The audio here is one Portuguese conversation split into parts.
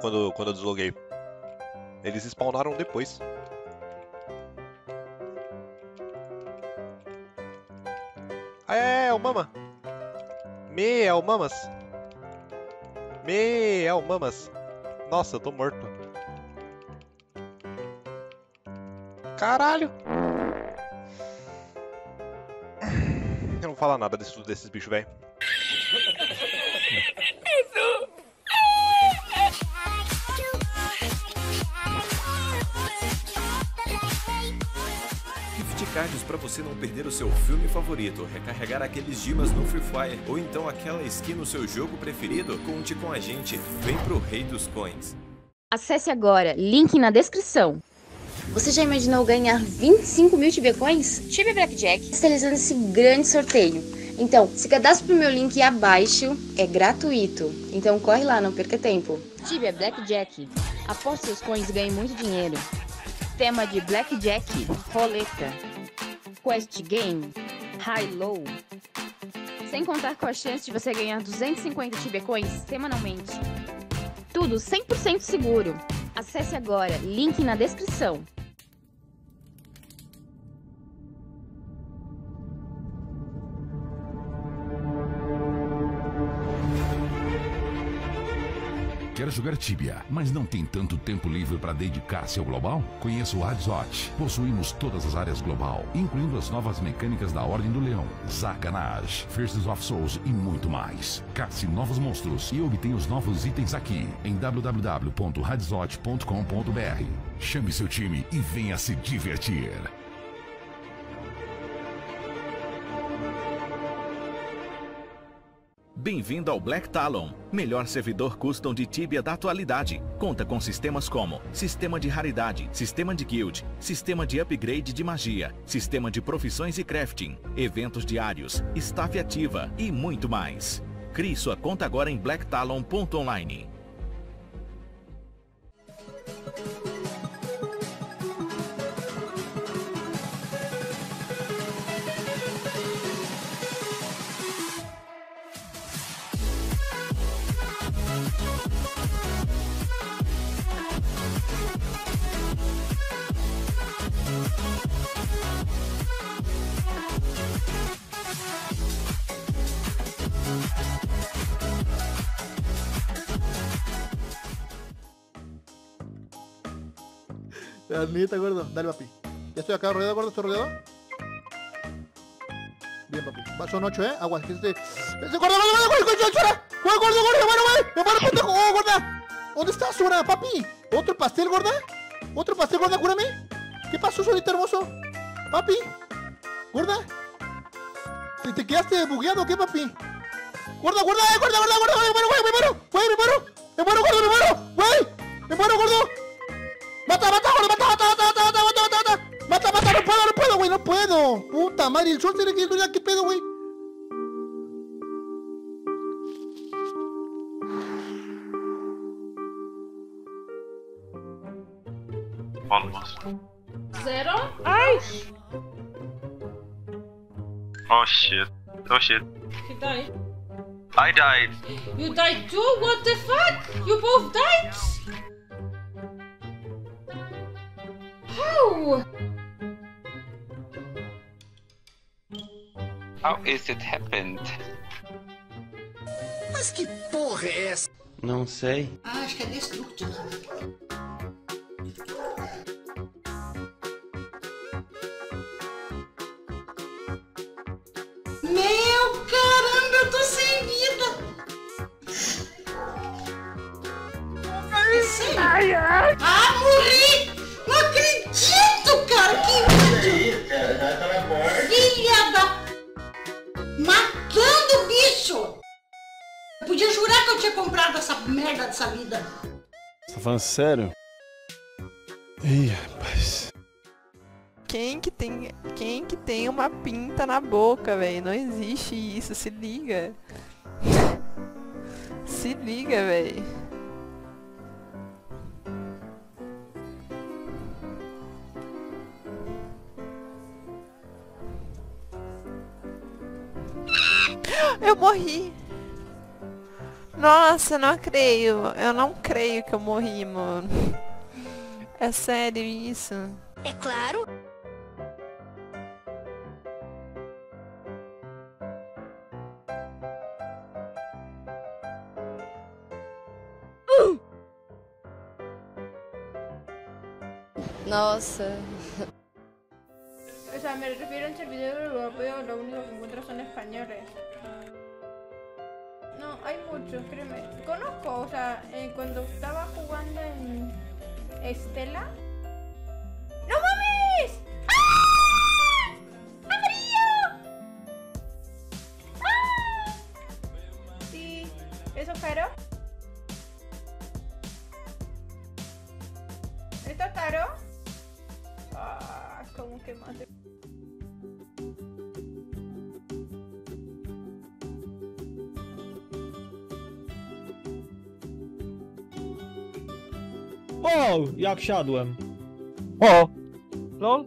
quando eu desloguei. Eles spawnaram depois. É o Mama! Me é o Mamas! Me é o Mamas! Nossa, eu tô morto. Caralho! Eu não vou falar nada disso, desses bichos, velho. Para você não perder o seu filme favorito, recarregar aqueles dimas no Free Fire ou então aquela skin no seu jogo preferido, conte com a gente, vem pro Rei dos Coins. Acesse agora, link na descrição. Você já imaginou ganhar 25 mil TBCoins? Tibia Blackjack está realizando esse grande sorteio. Então, se cadastre pro meu link abaixo, é gratuito. Então corre lá, não perca tempo. Tibia Blackjack, aposte seus coins e ganhe muito dinheiro. Tema de Blackjack, roleta, quest game, high-low. Sem contar com a chance de você ganhar 250 TBCoins semanalmente. Tudo 100% seguro. Acesse agora, link na descrição. Quer jogar Tibia, mas não tem tanto tempo livre para dedicar-se ao global? Conheça o Hadesot. Possuímos todas as áreas global, incluindo as novas mecânicas da Ordem do Leão, Zaganage, First of Souls e muito mais. Casse novos monstros e obtenha os novos itens aqui em www.hadesot.com.br. Chame seu time e venha se divertir. Bem-vindo ao Black Talon, melhor servidor custom de Tibia da atualidade. Conta com sistemas como sistema de raridade, sistema de guild, sistema de upgrade de magia, sistema de profissões e crafting, eventos diários, staff ativa e muito mais. Crie sua conta agora em blacktalon.online. Admita, gordo. Dale, papi. Ya estoy acá, rodeado, gordo. Estoy rodeado. Bien, papi. Son 8, ¿eh? Aguas. ¡Ese gordo, gordo, gordo! ¡Gordo, gordo, gordo! ¡Me muero, pendejo! ¡Oh, gorda! ¿Dónde estás, gorda, papi? ¿Otro pastel, gorda? ¿Otro pastel, gorda? Cúrame. ¿Qué pasó, solito hermoso? Papi. Gorda. ¿Te quedaste bugueado o qué, papi? Gorda, gorda, gorda, gorda, gorda. ¡Me muero, güey! ¡Me muero! ¡Güey, me muero! ¡Me muero, gordo, me muero! ¡Güey! ¡Me muero, gordo! ¡Mata, mata, gordo! ¡Mata, mata, mata, mata, mata, mata! ¡Mata, mata! ¡No puedo, no puedo, güey! ¡No puedo! ¡Puta madre! ¡El sol tiene que ir! ¡Qué pedo, güey! Zero? Ai! Oh shit. Oh shit. He died. I died. You died too? What the fuck? You both died? How? How is it happened? Mas que porra é essa? Não sei. Ah, acho que é destructo. Ai, ai. Ah, morri! Não acredito, cara! Que medo! Filha da... Matando o bicho! Eu podia jurar que eu tinha comprado essa merda dessa vida. Você tá falando sério? Ih, rapaz... Quem que tem uma pinta na boca, velho? Não existe isso, se liga. Se liga, velho. Eu morri. Nossa, não creio. Eu não creio que eu morri, mano. É sério isso? É claro. Nossa. O sea, me refiero a un servidor europeo, lo único que encuentro son españoles. No, hay muchos, créeme. Conozco, o sea, cuando estaba jugando en Estela. ¡No mames! ¡Ah! ¡Amarillo! ¡Ah! Sí, ¿eso es caro? ¿Esto es caro? Ah, como que más de... O, jak siadłem. O! Lol?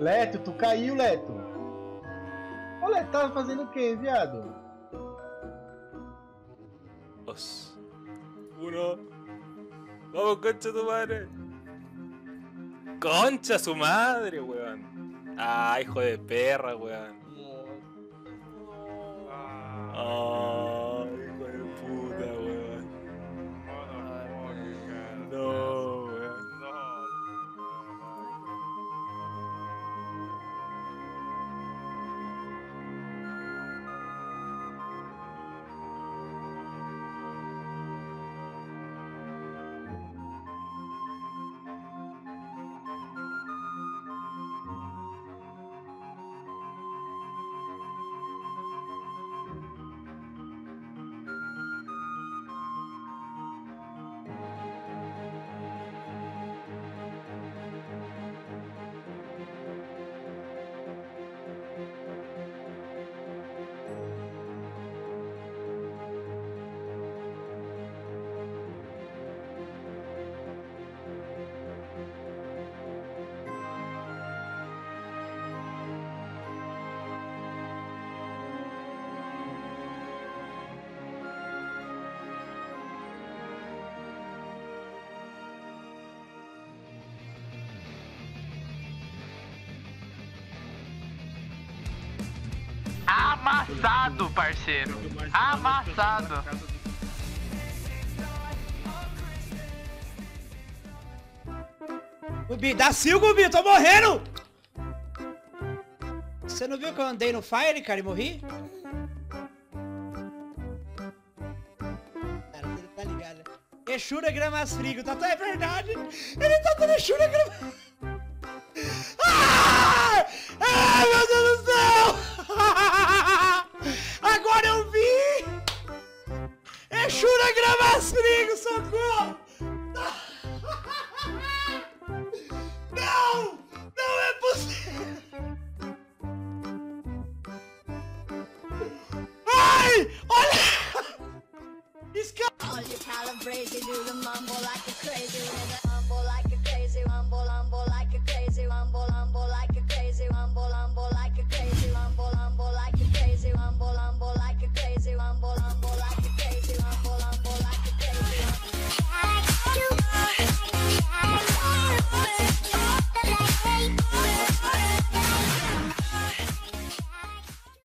Leto, tu caiu, Leto. Ô, Leto, tava fazendo o que, viado? Nossa. Uno. Vamos, concha tu madre. Concha su madre, weón. Ah, hijo de perra, weón. Ah, hijo de puta, weón. No. Amassado, parceiro. Amassado. Gubi, dá 5, Gubi, tô morrendo! Você não viu que eu andei no Fire, cara, e morri? Cara, Shura gramas frigo. Tá, é verdade. Ele tá toda Shura gramas... Ah! Ah, meu Deus do céu! Agora eu vi! É Shura gramas frigo, socorro! Não! Não é possível! Ai! Olha! Escapa!